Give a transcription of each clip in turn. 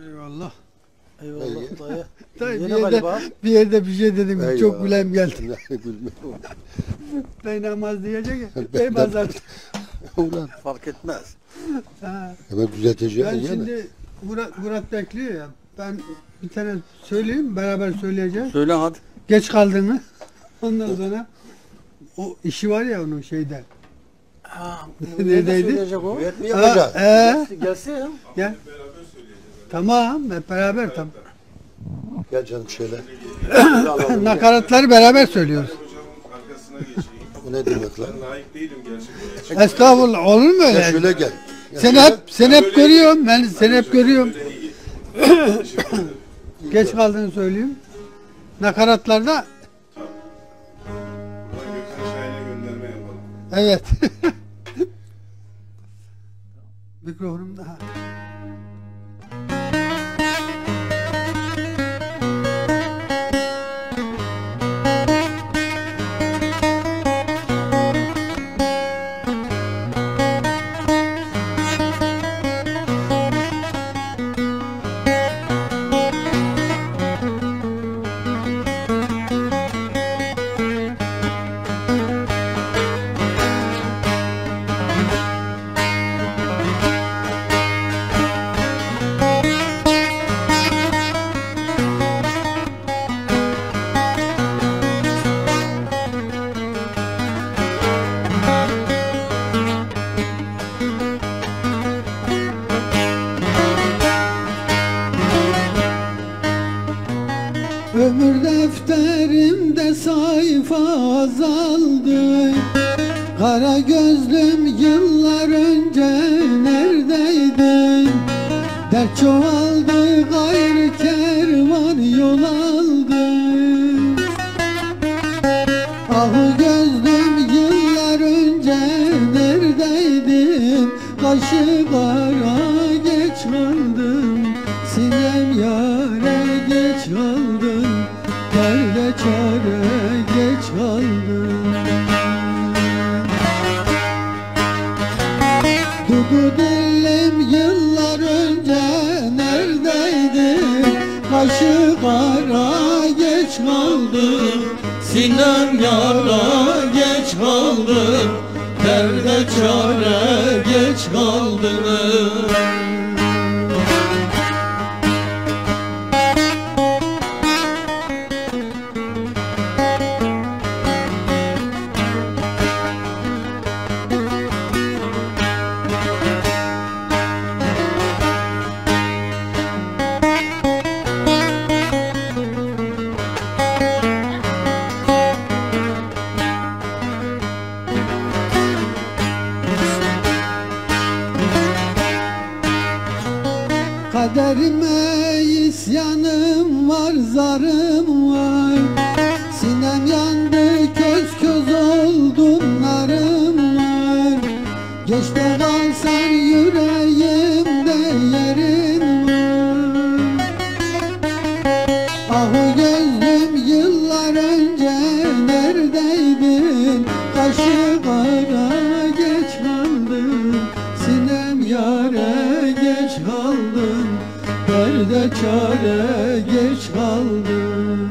Eyvallah. Eyvallah dayı. Dayı bir yerde bir şey dedim. Eyvallah. Çok gülem geldi. Dayı namaz diyecek ya. Dayı pazar. Ulan fark etmez. Ha. Ben düzelteceğim. Ben şimdi Murat bekliyor ya. Ben bir tane söyleyeyim. Beraber söyleyeceğiz. Söyle hadi. Geç kaldığını. Ondan sonra o işi var ya onun şeyde. Ha, neredeydi? O? Ha, gelsin ya. Gel. Tamam, hep beraber tam. Gel canım şöyle. Nakaratları beraber söylüyoruz. Bu ne demek lan? Ben layık değilim gerçekten. Estağfurullah, olur mu öyle? Gel şöyle gel. Sen hep görüyorum, ben seni hep görüyorum. Geç kaldığını söyleyeyim. Nakaratlarda. Evet. Mikrofonum daha. Ömür defterimde sayfa azaldı. Kara gözlüm yıllar önce neredeydin? Dert çoğaldı, gayrı kervan yol aldı. Ahı gözlüm yıllar önce neredeydin? Kaşı kara geç kaldım, sinem yâre geç kaldım. Derde çare geç kaldım. Dudu dilim yıllar önce neredeydi? Kaşı kara geç kaldım, sinem yara geç kaldım. Derde çare geç kaldım. Kaderime isyanım var, zarım var. Sinem yandı, köz oldum, narım var. Geçte kalsan yüreğimde yerin var. Ahı gözlüm yıllar önce neredeydin? Kaşı kara geç kaldım, sinem yâre geç kaldım. Derde çare geç kaldım.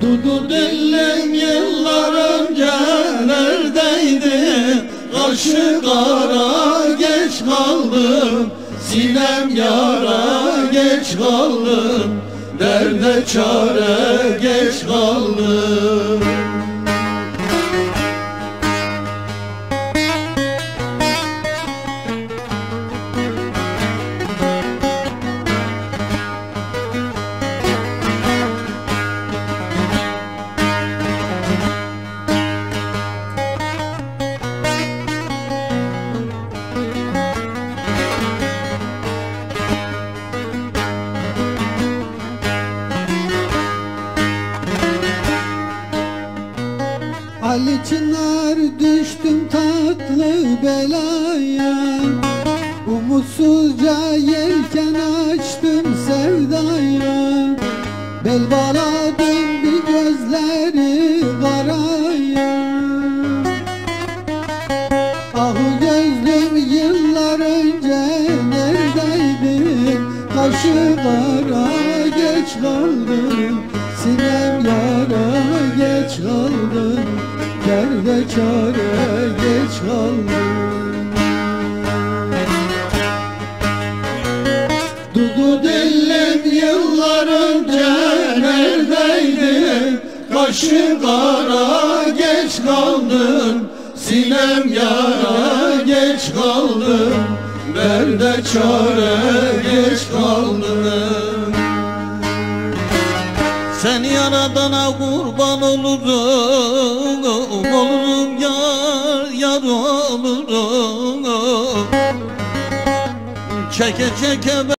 Dudu dilim yıllar önce neredeydi? Kaşı kara geç kaldım, sinem yara geç kaldım. Derde çare geç kaldım. Ali Çınar düştüm tatlı belaya. Umutsuzca yelken açtım sevdaya. Bel bağladım bir gözleri karaya. Ahı gözlüm yıllar önce kaldım, derdekâre geç kaldım. Dudu dillim yıllar önce neredeydi? Kaşın kara geç kaldım, sinem yara geç kaldım, derde çare geç kaldım. Sen yaradana kurban olurum yar, yar olurum. Çeke çeke